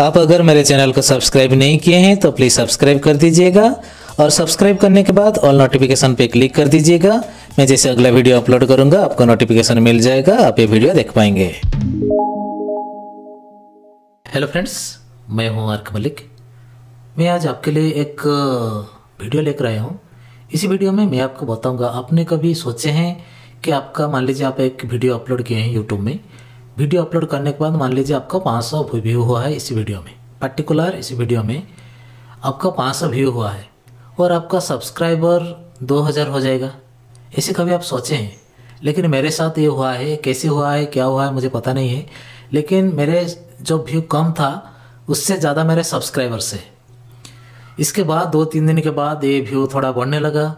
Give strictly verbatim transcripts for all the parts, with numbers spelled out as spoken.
आप अगर मेरे चैनल को सब्सक्राइब नहीं किए हैं तो प्लीज़ सब्सक्राइब कर दीजिएगा और सब्सक्राइब करने के बाद ऑल नोटिफिकेशन पे क्लिक कर दीजिएगा। मैं जैसे अगला वीडियो अपलोड करूँगा आपको नोटिफिकेशन मिल जाएगा, आप ये वीडियो देख पाएंगे। हेलो फ्रेंड्स, मैं हूँ आर्कम मलिक। मैं आज आपके लिए एक वीडियो लेकर आया हूँ। इसी वीडियो में मैं आपको बताऊँगा, आपने कभी सोचे हैं कि आपका, मान लीजिए आप एक वीडियो अपलोड किए हैं यूट्यूब में, वीडियो अपलोड करने के बाद मान लीजिए आपका पाँच सौ व्यू हुआ है। इसी वीडियो में पर्टिकुलर इसी वीडियो में आपका पाँच सौ व्यू हुआ है और आपका सब्सक्राइबर दो हज़ार हो जाएगा, ऐसे कभी आप सोचे हैं? लेकिन मेरे साथ ये हुआ है। कैसे हुआ है, क्या हुआ है, मुझे पता नहीं है, लेकिन मेरे जो व्यू कम था उससे ज़्यादा मेरे सब्सक्राइबर्स है। इसके बाद दो तीन दिन के बाद ये व्यू थोड़ा बढ़ने लगा,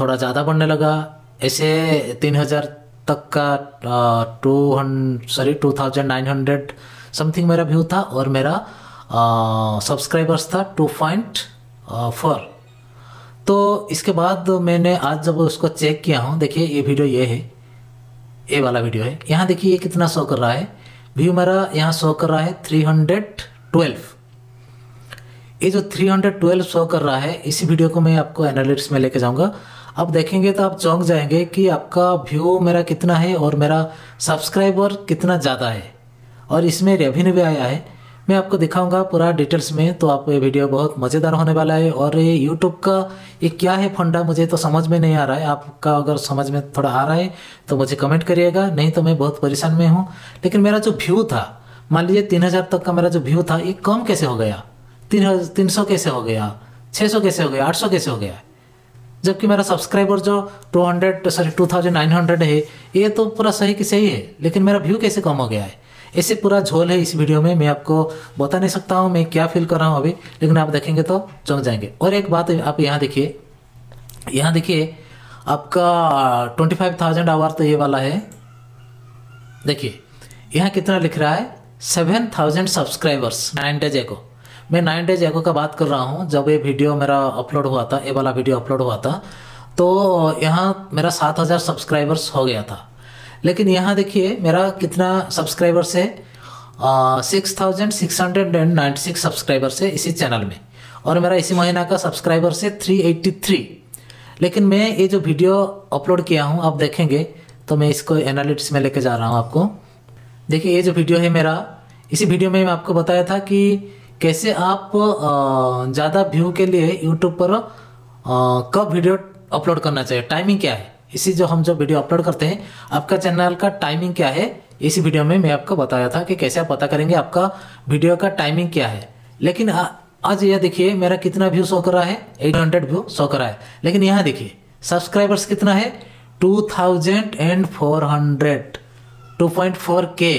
थोड़ा ज़्यादा बढ़ने लगा, ऐसे तीन हज़ार तक का टू हंड sorry two thousand nine hundred something मेरा व्यू था और मेरा सब्सक्राइबर्स था टू पॉइंट फोर। तो इसके बाद मैंने आज जब उसको चेक किया हूँ, देखिए ये वीडियो ये है, ये वाला वीडियो है। यहाँ देखिए ये कितना शो कर रहा है व्यू, मेरा यहाँ शो कर रहा है थ्री हंड्रेड ट्वेल्व। ये जो थ्री हंड्रेड ट्वेल्व शो कर रहा है, इसी वीडियो को मैं आपको एनालिटिक्स में लेके जाऊँगा। आप देखेंगे तो आप चौंक जाएंगे कि आपका व्यू मेरा कितना है और मेरा सब्सक्राइबर कितना ज़्यादा है और इसमें रेवेन्यू भी आया है। मैं आपको दिखाऊंगा पूरा डिटेल्स में, तो आपको ये वीडियो बहुत मज़ेदार होने वाला है। और ये यूट्यूब का ये क्या है फंडा, मुझे तो समझ में नहीं आ रहा है। आपका अगर समझ में थोड़ा आ रहा है तो मुझे कमेंट करिएगा, नहीं तो मैं बहुत परेशान में हूँ। लेकिन मेरा जो व्यू था, मान लीजिए तीन हज़ार तक का मेरा जो व्यू था, ये कम कैसे हो गया? तीन तीन सौ कैसे हो गया? छः सौ कैसे हो गया? आठ सौ कैसे हो गया? जबकि मेरा सब्सक्राइबर जो two hundred sorry two thousand nine hundred है, ये तो पूरा सही कि सही है, लेकिन मेरा व्यू कैसे कम हो गया है? ऐसे पूरा झोल है इस वीडियो में। मैं आपको बता नहीं सकता हूँ मैं क्या फील कर रहा हूँ अभी, लेकिन आप देखेंगे तो चौंक जाएंगे। और एक बात आप यहाँ देखिए, यहाँ देखिए आपका ट्वेंटी फाइव थाउजेंड आवर तो ये वाला है, देखिए यहाँ कितना लिख रहा है, seven thousand subscribers nine days एको। मैं नाइन डेज एको का बात कर रहा हूँ। जब ये वीडियो मेरा अपलोड हुआ था, ये वाला वीडियो अपलोड हुआ था, तो यहाँ मेरा सात हज़ार सब्सक्राइबर्स हो गया था। लेकिन यहाँ देखिए मेरा कितना सब्सक्राइबर्स है, six thousand six hundred and ninety six subscribers है इसी चैनल में। और मेरा इसी महीना का सब्सक्राइबर्स है थ्री एट्टी थ्री। लेकिन मैं ये जो वीडियो अपलोड किया हूँ, आप देखेंगे तो मैं इसको एनालिटिक्स में लेके जा रहा हूँ आपको। देखिए ये जो वीडियो है मेरा, इसी वीडियो में मैं आपको बताया था कि कैसे आप ज़्यादा व्यू के लिए यूट्यूब पर कब वीडियो अपलोड करना चाहिए, टाइमिंग क्या है। इसी जो हम जो वीडियो अपलोड करते हैं, आपका चैनल का टाइमिंग क्या है, इसी वीडियो में मैं आपको बताया था कि कैसे आप पता करेंगे आपका वीडियो का टाइमिंग क्या है। लेकिन आ, आज यह देखिए मेरा कितना व्यू शो कर रहा है, एट हंड्रेड व्यू शो कर रहा है। लेकिन यहाँ देखिए सब्सक्राइबर्स कितना है, two thousand and four hundred, two point four K.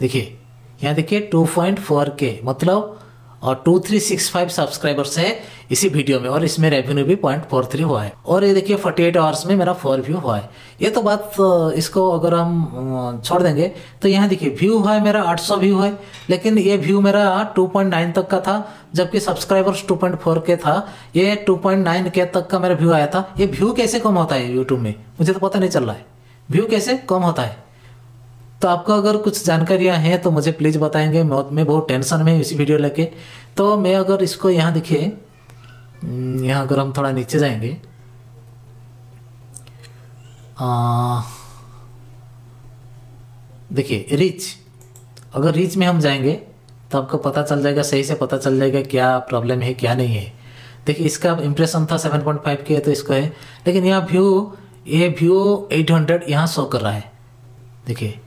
देखिए यहाँ देखिए टू पॉइंट फोर के, मतलब और two three six five subscribers है इसी वीडियो में। और इसमें रेवेन्यू भी पॉइंट फोर थ्री हुआ है। और ये देखिए फोर्टी एट आवर्स में मेरा फोर व्यू हुआ है। ये तो बात, इसको अगर हम छोड़ देंगे तो यहाँ देखिए व्यू हुआ है मेरा आठ सौ व्यू है, लेकिन ये व्यू मेरा टू पॉइंट नाइन तक का था, जबकि सब्सक्राइबर्स टू पॉइंट फोर के था, ये टू पॉइंट नाइन के तक का मेरा व्यू आया था। ये व्यू कैसे कम होता है यूट्यूब में, मुझे तो पता नहीं चल रहा है व्यू कैसे कम होता है। तो आपको अगर कुछ जानकारियाँ हैं तो मुझे प्लीज़ बताएंगे, मैं बहुत टेंशन में इसी वीडियो लेके। तो मैं अगर इसको यहाँ देखिए, यहाँ अगर हम थोड़ा नीचे जाएंगे, देखिए रीच, अगर रीच में हम जाएंगे तो आपको पता चल जाएगा, सही से पता चल जाएगा क्या प्रॉब्लम है क्या नहीं है। देखिए इसका इम्प्रेशन था सेवन पॉइंट फाइव के, तो इसको है, लेकिन यहाँ व्यू ये व्यू एट हंड्रेड यहाँ शो कर रहा है। देखिए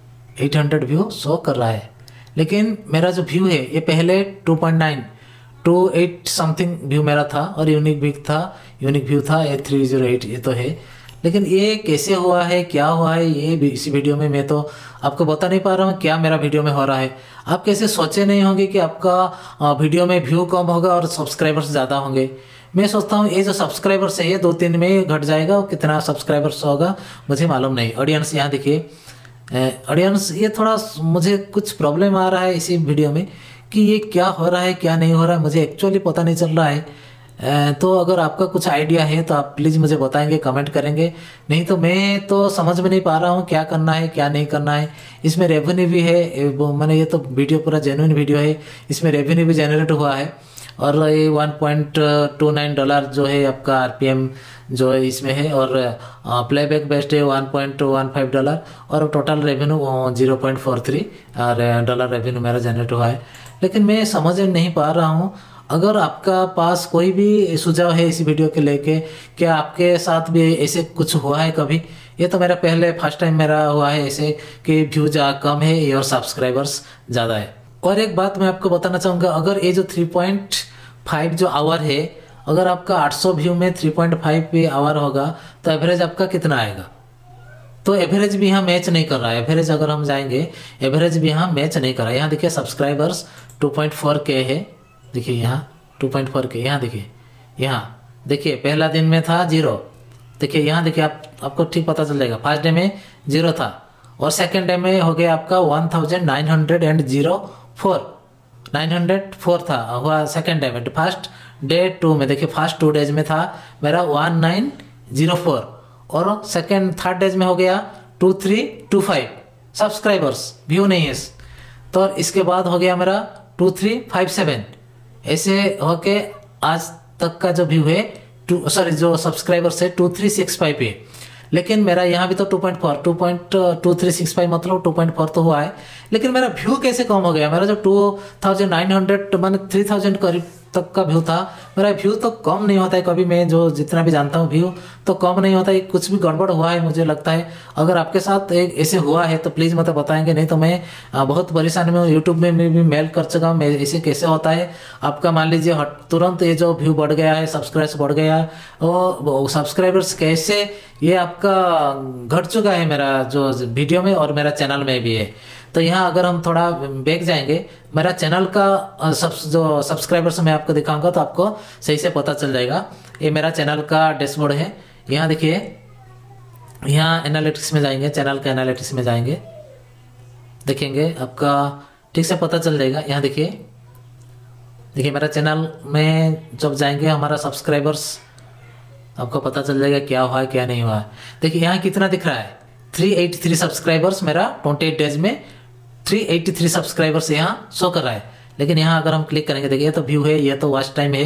एट हंड्रेड व्यू शो कर रहा है, लेकिन मेरा जो व्यू है ये पहले two point nine two eight something view मेरा था और यूनिक व्यू था यूनिक व्यू था ये थ्री जीरो एट, ये तो है। लेकिन ये कैसे हुआ है, क्या हुआ है, ये इसी वीडियो में मैं तो आपको बता नहीं पा रहा हूँ क्या मेरा वीडियो में हो रहा है। आप कैसे सोचे नहीं होंगे कि आपका वीडियो में व्यू कम होगा और सब्सक्राइबर्स ज़्यादा होंगे। मैं सोचता हूँ ये जो सब्सक्राइबर्स है ये दो तीन में घट जाएगा, कितना सब्सक्राइबर्स होगा मुझे मालूम नहीं। ऑडियंस यहाँ देखिए ऑडियंस, ये थोड़ा मुझे कुछ प्रॉब्लम आ रहा है इसी वीडियो में कि ये क्या हो रहा है क्या नहीं हो रहा है, मुझे एक्चुअली पता नहीं चल रहा है। तो अगर आपका कुछ आइडिया है तो आप प्लीज़ मुझे बताएंगे, कमेंट करेंगे। नहीं तो मैं तो समझ में नहीं पा रहा हूँ क्या करना है क्या नहीं करना है। इसमें रेवेन्यू भी है, मैंने ये तो वीडियो पूरा जेन्युइन वीडियो है, इसमें रेवेन्यू भी जनरेट हुआ है। और ये one point two nine dollar जो है आपका आरपीएम जो है इसमें है, और प्लेबैक बेस्ट है one point one five dollar, और total revenue zero point four three dollar revenue मेरा जनरेट हुआ है। लेकिन मैं समझ नहीं पा रहा हूँ। अगर आपका पास कोई भी सुझाव है इस वीडियो के लेके, क्या आपके साथ भी ऐसे कुछ हुआ है कभी? ये तो मेरा पहले फर्स्ट टाइम मेरा हुआ है ऐसे कि व्यूज कम है और सब्सक्राइबर्स ज़्यादा है। और एक बात मैं आपको बताना चाहूँगा, अगर ये जो थ्री पॉइंट फाइव जो आवर है, अगर आपका आठ सौ व्यू में थ्री पॉइंट फाइव पे आवर होगा तो एवरेज आपका कितना आएगा? तो एवरेज भी यहाँ मैच नहीं कर रहा है। एवरेज अगर हम जाएंगे, एवरेज भी यहाँ मैच नहीं कर रहा है। यहाँ देखिए सब्सक्राइबर्स टू पॉइंट फोर के है, देखिए यहाँ टू पॉइंट फोर के, यहाँ देखिए, यहाँ देखिए पहला दिन में था जीरो, देखिए यहाँ देखिए आप, आपको ठीक पता चल जाएगा। फर्स्ट डे में जीरो था और सेकेंड डे में हो गया आपका one thousand nine hundred and zero four nine hundred four था हुआ सेकेंड डे में। फर्स्ट डे टू में देखिए, फर्स्ट टू डेज में था मेरा वन नाइन जीरो फोर और सेकेंड थर्ड डेज में हो गया two three two five subscribers, view नहीं है। तो इसके बाद हो गया मेरा टू थ्री फाइव सेवन, ऐसे होके आज तक का जो व्यू है टू सॉरी जो सब्सक्राइबर्स है टू थ्री सिक्स फाइव है। लेकिन मेरा यहाँ भी तो two point four, two point two three six five मतलब टू पॉइंट फोर तो हुआ है, लेकिन मेरा व्यू कैसे कम हो गया? मेरा जो टू थाउजेंड नाइन हंड्रेड मैंने थ्री थाउजेंड करीब तक का व्यू था, मेरा व्यू तो कम नहीं होता है कभी। मैं जो जितना भी जानता हूँ व्यू तो कम नहीं होता है, कुछ भी गड़बड़ हुआ है मुझे लगता है। अगर आपके साथ एक ऐसे हुआ है तो प्लीज़ मतलब बताएंगे, नहीं तो मैं बहुत परेशान में हूँ। यूट्यूब में मैं भी मेल कर चुका हूँ, ऐसे कैसे होता है आपका? मान लीजिए तुरंत ये जो व्यू बढ़ गया है, सब्सक्राइब्स बढ़ गया है, वो सब्सक्राइबर्स कैसे ये आपका घट चुका है मेरा जो वीडियो में और मेरा चैनल में भी है। तो यहाँ अगर हम थोड़ा बैक जाएंगे, मेरा चैनल का सब जो सब्सक्राइबर्स मैं आपको दिखाऊंगा तो आपको सही से पता चल जाएगा। ये मेरा चैनल का डैशबोर्ड है, यहाँ देखिए, यहाँ एनालिटिक्स में जाएंगे, चैनल का एनालिटिक्स में जाएंगे, देखेंगे आपका ठीक से पता चल जाएगा। यहाँ देखिए, देखिए मेरा चैनल में जब जाएंगे हमारा सब्सक्राइबर्स, आपको पता चल जाएगा क्या हुआ है क्या नहीं हुआ है। देखिए यहाँ कितना दिख रहा है, थ्री एटी थ्री सब्सक्राइबर्स, मेरा ट्वेंटी एट डेज में थ्री एटी थ्री सब्सक्राइबर्स यहाँ शो कर रहा है। लेकिन यहाँ अगर हम क्लिक करेंगे, देखिए ये तो व्यू है, ये तो वॉच टाइम है,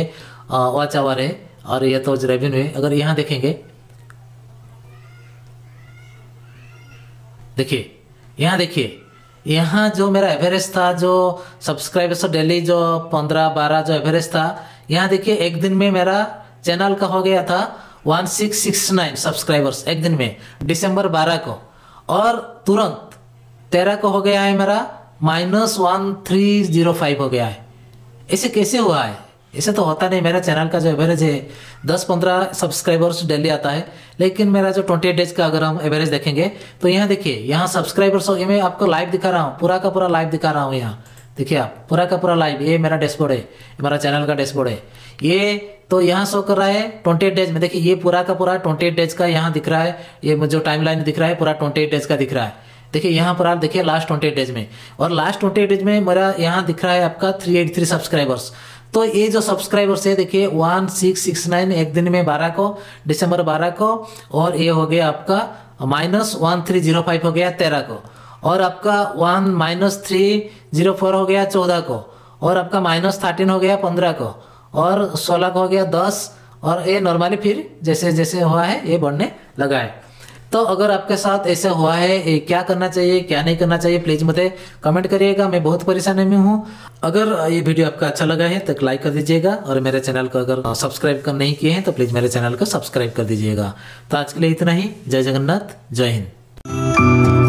वॉच आवर है, और ये तो रेवेन्यू है। अगर यहाँ देखेंगे, देखिए यहाँ देखिए, यहाँ जो मेरा एवरेज था जो सब्सक्राइबर्स डेली जो पंद्रह बारह जो एवरेज था, यहाँ देखिए एक दिन में मेरा चैनल का हो गया था one six six nine subscribers, एक दिन में दिसंबर बारह को, और तुरंत तेरह को हो गया है मेरा minus one three zero five हो गया है। ऐसे कैसे हुआ है? ऐसे तो होता नहीं। मेरा चैनल का जो एवरेज है दस पंद्रह सब्सक्राइबर्स डेली आता है, लेकिन मेरा जो ट्वेंटी एट डेज का अगर हम एवरेज देखेंगे तो यहाँ देखिए, यहाँ सब्सक्राइबर्स, ये मैं आपको लाइव दिखा रहा हूँ, पूरा का पूरा लाइव दिखा रहा हूँ। यहाँ देखिए आप, पूरा का पूरा लाइव, ये मेरा डैशबोर्ड है, मेरा चैनल का डैशबोर्ड है। ये तो यहाँ शो कर रहा है ट्वेंटी एट डेज में, देखिए ये पूरा का पूरा ट्वेंटी एट डेज का यहाँ दिख रहा है, ये जो टाइम लाइन दिख रहा है पूरा ट्वेंटी एट डेज का दिख रहा है। देखिए यहाँ पर आप देखिए लास्ट ट्वेंटी एट डेज में, और लास्ट ट्वेंटी एट डेज में मेरा यहाँ दिख रहा है आपका थ्री एटी थ्री सब्सक्राइबर्स। तो ये जो सब्सक्राइबर्स है देखिए वन सिक्स सिक्स नाइन, एक दिन में बारह को, दिसंबर बारह को, और ये हो गया आपका minus one three zero five हो गया तेरह को, और आपका one minus three zero four हो गया चौदह को, और आपका माइनस थर्टीन हो गया पंद्रह को, और सोलह को हो गया दस, और ये नॉर्मली फिर जैसे जैसे हुआ है ये बढ़ने लगा है। तो अगर आपके साथ ऐसा हुआ है, क्या करना चाहिए क्या नहीं करना चाहिए, प्लीज़ मुझे कमेंट करिएगा, मैं बहुत परेशानी में हूँ। अगर ये वीडियो आपका अच्छा लगा है तो लाइक कर दीजिएगा, और मेरे चैनल को अगर सब्सक्राइब कर नहीं किए हैं तो प्लीज़ मेरे चैनल को सब्सक्राइब कर दीजिएगा। तो आज के लिए इतना ही, जय जगन्नाथ, जय हिंद।